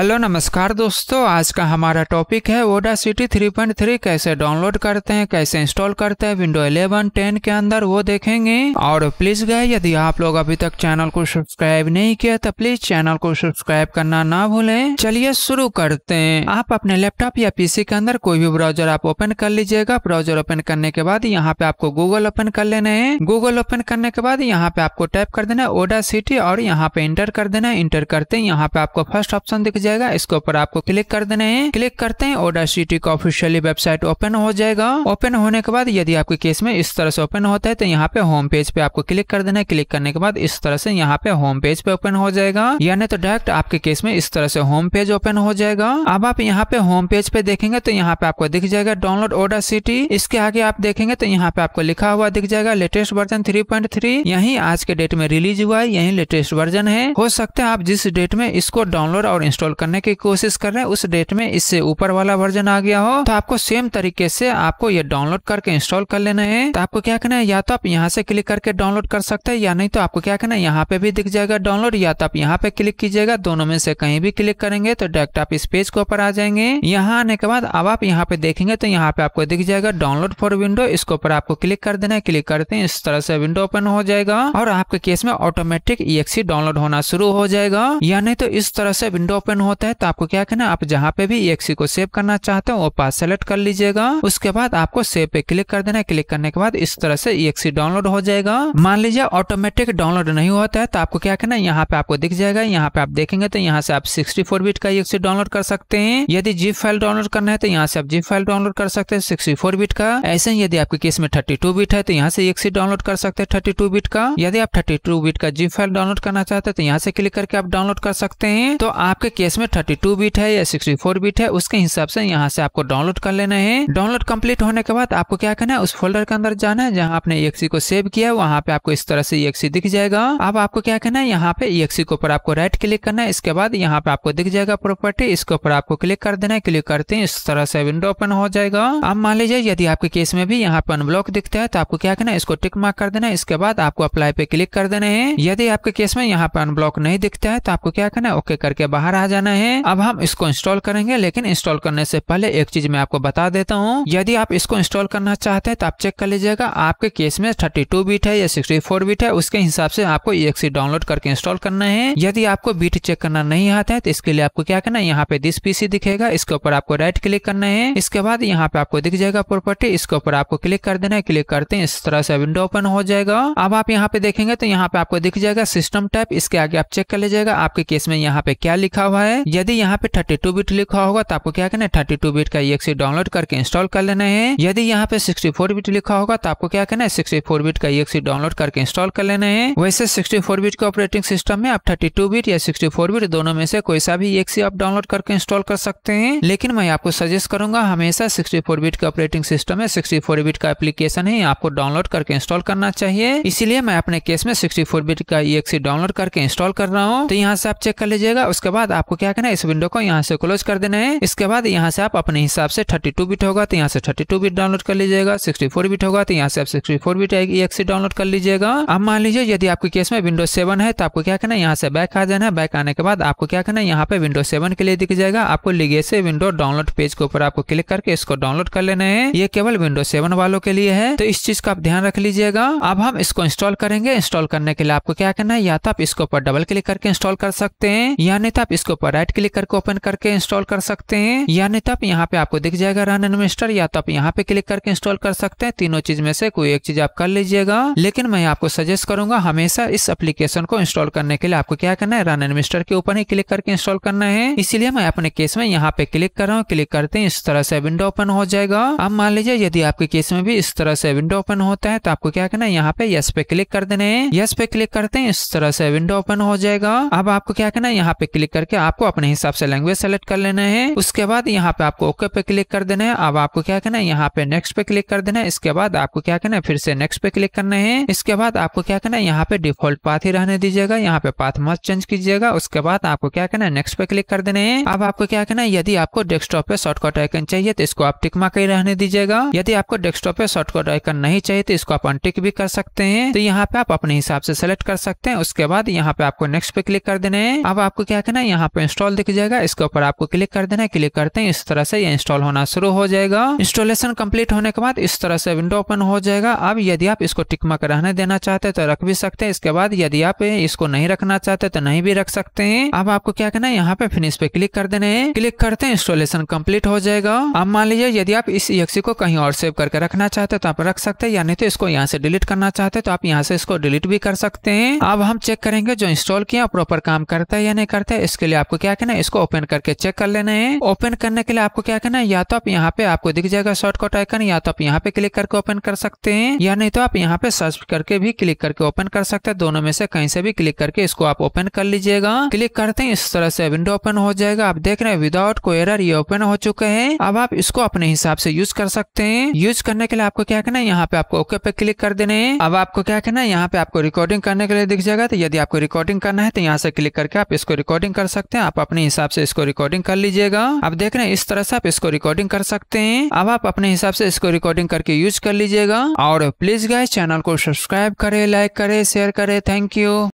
Hello नमस्कार दोस्तों, आज का हमारा टॉपिक है ओडासिटी 3.3 कैसे डाउनलोड करते हैं, कैसे इंस्टॉल करते हैं विंडो 11 10 के अंदर, वो देखेंगे। और प्लीज गए, यदि आप लोग अभी तक चैनल को सब्सक्राइब नहीं किया तो प्लीज चैनल को सब्सक्राइब करना ना भूलें। चलिए शुरू करते हैं। आप अपने लैपटॉप या पीसी के अंदर कोई भी ब्राउजर आप ओपन कर लीजिएगा। ब्राउजर ओपन करने के बाद यहाँ पे आपको गूगल ओपन कर लेना है। गूगल ओपन करने के बाद यहाँ पे आपको टाइप कर देना है ओडासिटी और यहाँ पे इंटर कर देना है। इंटर करते हैं यहाँ पे आपको फर्स्ट ऑप्शन दिख जाएगा, इसके ऊपर आपको क्लिक कर देना है। क्लिक करते हैं, ओडासिटी का ऑफिशियली वेबसाइट ओपन हो जाएगा। ओपन होने के बाद यदि आपके केस में इस तरह से ओपन होता है तो यहाँ पे होम पेज पे आपको क्लिक कर देना है। क्लिक करने के बाद इस तरह से यहाँ पे होम पेज पे ओपन हो जाएगा, यानी तो डायरेक्ट आपके केस में इस तरह से होम पेज ओपन हो जाएगा। अब आप यहाँ पे होम पेज पे देखेंगे तो यहाँ पे आपको दिख जाएगा डाउनलोड ओडासिटी। इसके आगे आप देखेंगे तो यहाँ पे आपको लिखा हुआ दिख जाएगा लेटेस्ट वर्जन 3.3, यही आज के डेट में रिलीज हुआ है, यही लेटेस्ट वर्जन है। हो सकता है आप जिस डेट में इसको डाउनलोड और इंस्टॉल करने की कोशिश कर रहे हैं उस डेट में इससे ऊपर वाला वर्जन आ गया हो, तो आपको सेम तरीके से आपको ये डाउनलोड करके इंस्टॉल कर लेना है। तो आपको क्या करना है, या तो आप यहाँ से क्लिक करके डाउनलोड कर सकते हैं, या नहीं तो आपको क्या करना है, यहाँ पे भी दिख जाएगा डाउनलोड, या तो आप यहाँ पे क्लिक कीजिएगा। दोनों में से कहीं भी क्लिक करेंगे तो डायरेक्ट आप इस पेज के ऊपर आ जाएंगे। यहाँ आने के बाद अब आप यहाँ पे देखेंगे तो यहाँ पे आपको दिख जाएगा डाउनलोड फॉर विंडो, इसके ऊपर आपको क्लिक कर देना है। क्लिक करते हैं, इस तरह से विंडो ओपन हो जाएगा और आपके केस में ऑटोमेटिक EXE डाउनलोड होना शुरू हो जाएगा। या नहीं तो इस तरह से विंडो ओपन होता है तो आपको क्या करना है, आप जहाँ पे भी EXE को सेव करना चाहते हो वो पास सेलेक्ट कर लीजिएगा। उसके बाद आपको सेव पे क्लिक कर देना है। क्लिक करने के बाद इस तरह से EXE डाउनलोड हो जाएगा। मान लीजिए ऑटोमेटिक डाउनलोड नहीं होता है तो आपको क्या करना है, यहाँ पे आपको दिख जाएगा, यहाँ पे आप देखेंगे तो यहाँ से आप 64 बिट का EXE डाउनलोड कर सकते हैं। यदि जिप फाइल डाउनलोड करना है तो यहाँ से आप जिप फाइल डाउनलोड कर सकते हैं 64 बिट का। ऐसे ही यदि आपके केस में 32 बिट है तो यहाँ से EXE डाउनलोड कर सकते हैं 32 बिट का। यदि आप 32 बिट का जिप फाइल डाउनलोड करना चाहते हैं तो यहाँ से क्लिक करके आप डाउनलोड कर सकते हैं। तो आपके केस में 32 बिट है या 64 बिट है उसके हिसाब से यहाँ से आपको डाउनलोड कर लेना है। डाउनलोड कंप्लीट होने के बाद आपको क्या करना है, उस फोल्डर के अंदर जाना है जहाँ आपने EXE को सेव किया है। वहाँ पे आपको इस तरह से EXE दिख जाएगा। अब आपको क्या करना है, यहाँ पे EXE के ऊपर आपको राइट क्लिक करना है। इसके बाद यहाँ पे आपको दिख जाएगा प्रॉपर्टी, इसके ऊपर आपको क्लिक कर देना है। क्लिक करते हैं, इस तरह से विंडो ओपन हो जाएगा। अब मान लीजिए यदि आपके केस में भी यहाँ पे अनब्लॉक दिखता है तो आपको क्या करना है, इसको टिक मार्क कर देना है। इसके बाद आपको अप्लाई पे क्लिक कर देना है। यदि आपके केस में यहाँ पे अनब्लॉक नहीं दिखता है तो आपको क्या करना है, ओके करके बाहर आ जाना है। अब हम इसको इंस्टॉल करेंगे, लेकिन इंस्टॉल करने से पहले एक चीज मैं आपको बता देता हूँ। यदि आप इसको इंस्टॉल करना चाहते हैं तो आप चेक कर लीजिएगा आपके केस में 32 बिट है या 64 बिट है, उसके हिसाब से आपको EXE डाउनलोड करके इंस्टॉल करना है। यदि आपको बिट चेक करना नहीं आता है तो इसके लिए आपको क्या करना है, यहाँ पे दिस पीसी दिखेगा, इसके ऊपर आपको राइट क्लिक करना है। इसके बाद यहाँ पे आपको दिख जाएगा प्रॉपर्टी, इसके ऊपर आपको क्लिक कर देना है। क्लिक करते हैं, इस तरह से विंडो ओपन हो जाएगा। अब आप यहाँ पे देखेंगे तो यहाँ पे आपको दिख जाएगा सिस्टम टाइप, इसके आगे आप चेक कर लीजिएगा आपके केस में यहाँ पे क्या लिखा हुआ है। यदि यहाँ पे 32 बिट लिखा होगा तो आपको क्या करना है, 32 बिट का EXE डाउनलोड करके इंस्टॉल कर लेना है। यदि यहाँ पे 64 बिट लिखा होगा तो आपको क्या करना है, 64 बिट का EXE डाउनलोड करके इंस्टॉल कर लेना है। वैसे 64 बिट के ऑपरेटिंग सिस्टम में आप 32 बिट या 64 बिट दोनों में से कोई सा भी EXE आप डाउनलोड करके इंस्टॉल कर सकते हैं, लेकिन मैं आपको सजेस्ट करूंगा हमेशा 64 बिट के ऑपरेटिंग सिस्टम में 64 बिट का एप्लीकेशन है आपको डाउनलोड करके इंस्टॉल करना चाहिए। इसीलिए मैं अपने केस में 64 बिट का EXE डाउनलोड करके इंस्टॉल कर रहा हूँ। तो यहाँ से आप चेक कर लीजिएगा। उसके बाद आपको क्या करना है, इस विंडो को यहाँ से क्लोज कर देना है। इसके बाद यहाँ से आप अपने हिसाब से 32 बिट होगा तो यहाँ से 32 बिट डाउनलोड कर लीजिएगा, 64 बिट होगा तो यहाँ से आप 64 बिट EXE डाउनलोड कर लीजिएगा। अब मान लीजिए यदि आपके केस में विंडो 7 है तो आपको क्या करना है, यहाँ से बैक आ जाना है। बैक आने के बाद आपको क्या करना है, यहाँ पे विंडो 7 के लिए दिख जाएगा आपको लीगेसी विंडो डाउनलोड पेज के ऊपर आपको क्लिक करके इसको डाउनलोड कर लेना है। ये केवल विंडो 7 वालों के लिए है, तो इस चीज का आप ध्यान रख लीजिएगा। अब हम इसको इंस्टॉल करेंगे। इंस्टॉल करने के लिए आपको क्या करना है, या तो आप इसके ऊपर डबल क्लिक करके इंस्टॉल कर सकते हैं, या नहीं तो आप इसके ऊपर राइट क्लिक करके ओपन करके इंस्टॉल कर सकते हैं, या नहीं तो आप यहाँ पे आपको दिख जाएगा रन एडमिनिस्ट्रेटर, या तो आप यहाँ पे क्लिक करके इंस्टॉल कर सकते हैं। तीनों चीज में से कोई एक चीज आप कर लीजिएगा, लेकिन मैं आपको सजेस्ट करूंगा हमेशा इस एप्लीकेशन को इंस्टॉल करने के लिए आपको क्या करना है, रन एडमिनिस्ट्रेटर के ऊपर ही क्लिक करके इंस्टॉल करना है। इसीलिए मैं अपने केस में यहाँ पे क्लिक कर रहा हूँ। क्लिक करते हैं, इस तरह से विंडो ओपन हो जाएगा। अब मान लीजिए यदि आपके केस में भी इस तरह से विंडो ओपन होता है तो आपको क्या करना है, यहाँ पे यस पे क्लिक कर देना है। यस पे क्लिक करते हैं, इस तरह से विंडो ओपन हो जाएगा। अब आपको क्या करना है, यहाँ पे क्लिक करके आपको अपने हिसाब से लैंग्वेज सेलेक्ट कर लेना है। उसके बाद यहाँ पे आपको ओके पे क्लिक कर देना है। अब आपको क्या करना है, यहाँ पे नेक्स्ट पे क्लिक कर देना है। इसके बाद आपको क्या करना है, फिर से नेक्स्ट पे क्लिक करना है। इसके बाद आपको क्या करना है, यहाँ पे डिफॉल्ट पाथ ही रहने दीजिएगा, यहाँ पे पाथ मत चेंज कीजिएगा। उसके बाद आपको क्या करना है, नेक्स्ट पे क्लिक कर देना है। अब आपको क्या करना है, यदि आपको डेस्कटॉप पे शॉर्टकट आइकन चाहिए तो इसको आप टिक मार्क ही रहने दीजिएगा। यदि आपको डेस्कटॉप पे शॉर्टकट आइकन नहीं चाहिए तो इसको आप अनटिक भी कर सकते हैं। तो यहाँ पे आप अपने हिसाब से सेलेक्ट कर सकते हैं। उसके बाद यहाँ पे आपको नेक्स्ट पे क्लिक कर देना है। अब आपको क्या करना है, यहाँ पे इंस्टॉल दिख जाएगा, इसके ऊपर आपको क्लिक कर देना है। क्लिक करते हैं, इस तरह से ये इंस्टॉल होना शुरू हो जाएगा। इंस्टॉलेशन कंप्लीट होने के बाद इस तरह से विंडो ओपन हो जाएगा। अब यदि आप इसको टिक मार्क रहने देना चाहते हैं तो रख भी सकते हैं, इसके बाद यदि आप इसको नहीं रखना चाहते तो नहीं भी रख सकते हैं। अब आपको क्या करना है, यहाँ पे फिनिश पे क्लिक कर देना है। क्लिक करते हैं, इंस्टॉलेशन कंप्लीट हो जाएगा। अब मान लीजिए यदि आप इस exe को कहीं और सेव करके रखना चाहते हैं तो आप रख सकते हैं, यानी तो इसको यहाँ से डिलीट करना चाहते हैं तो आप यहाँ से इसको डिलीट भी कर सकते हैं। अब हम चेक करेंगे जो इंस्टॉल किया प्रॉपर काम करता है या नहीं करता है। इसके लिए आपको क्या करना है, इसको ओपन करके चेक कर लेना है। ओपन करने के लिए आपको क्या करना है, या तो आप यहाँ पे आपको दिख जाएगा शॉर्टकट आइकन, या तो आप यहाँ पे क्लिक करके ओपन कर सकते हैं, या नहीं तो आप यहाँ पे सर्च करके भी क्लिक करके ओपन कर सकते हैं। दोनों में से कहीं से भी क्लिक करके इसको आप ओपन कर लीजिएगा। क्लिक करते हैं, इस तरह से विंडो ओपन हो जाएगा। आप देख रहे हैं विदाउट कोई एरर ये ओपन हो चुके हैं। अब आप इसको अपने हिसाब से यूज कर सकते हैं। यूज करने के लिए आपको क्या करना है, यहाँ पे आपको ओके पे क्लिक कर देने हैं। अब आपको क्या करना है, यहाँ पे आपको रिकॉर्डिंग करने के लिए दिख जाएगा, तो यदि आपको रिकॉर्डिंग करना है तो यहाँ से क्लिक करके आप इसको रिकॉर्डिंग कर सकते हैं। आप अपने हिसाब से इसको रिकॉर्डिंग कर लीजिएगा। आप देख रहे हैं इस तरह से आप इसको रिकॉर्डिंग कर सकते हैं। अब आप अपने हिसाब से इसको रिकॉर्डिंग करके यूज कर लीजिएगा। और प्लीज गाइस चैनल को सब्सक्राइब करे, लाइक करे, शेयर करे। Thank you.